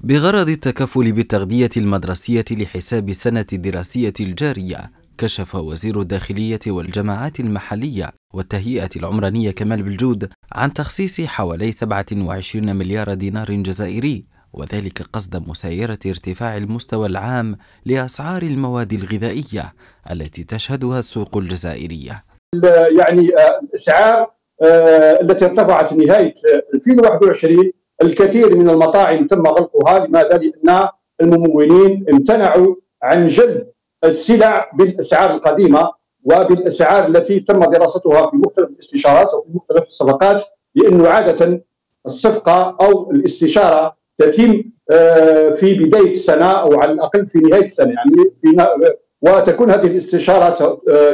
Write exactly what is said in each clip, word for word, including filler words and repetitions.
بغرض التكفل بالتغذية المدرسية لحساب السنة الدراسية الجارية. كشف وزير الداخلية والجماعات المحلية والتهيئة العمرانية كمال بالجود عن تخصيص حوالي سبعة وعشرين مليار دينار جزائري، وذلك قصد مسايرة ارتفاع المستوى العام لأسعار المواد الغذائية التي تشهدها السوق الجزائرية. يعني الأسعار التي ارتفعت في نهاية ألفين وواحد وعشرين الكثير من المطاعم تم غلقها. لماذا؟ لأن الممولين امتنعوا عن جلب السلع بالأسعار القديمة وبالأسعار التي تم دراستها في مختلف الاستشارات وفي مختلف الصفقات، لأنه عادة الصفقة أو الاستشارة تتم في بداية السنة أو على الأقل في نهاية السنة، يعني في وتكون هذه الاستشارات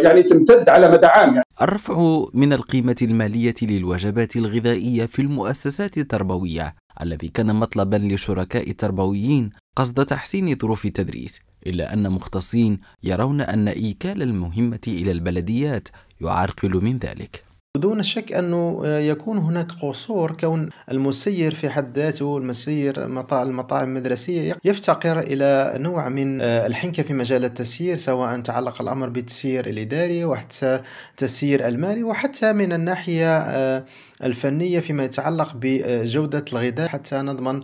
يعني تمتد على مدى عام. يعني الرفع من القيمة المالية للوجبات الغذائية في المؤسسات التربوية الذي كان مطلبا لشركاء التربويين قصد تحسين ظروف التدريس، إلا أن مختصين يرون أن إيكال المهمة إلى البلديات يعرقل من ذلك. دون شك أنه يكون هناك قصور، كون المسير في حد ذاته المسير المطاعم المدرسية يفتقر إلى نوع من الحنكة في مجال التسيير، سواء تعلق الأمر بالتسيير الإداري وحتى التسيير المالي، وحتى من الناحية الفنية فيما يتعلق بجودة الغذاء حتى نضمن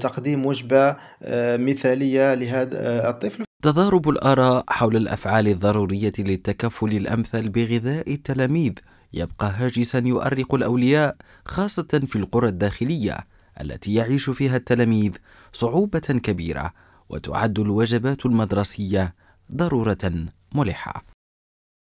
تقديم وجبة مثالية لهذا الطفل. تضارب الآراء حول الأفعال الضرورية للتكفل الأمثل بغذاء التلاميذ يبقى هاجسا يؤرق الأولياء، خاصة في القرى الداخلية التي يعيش فيها التلاميذ صعوبة كبيرة، وتعد الوجبات المدرسية ضرورة ملحة.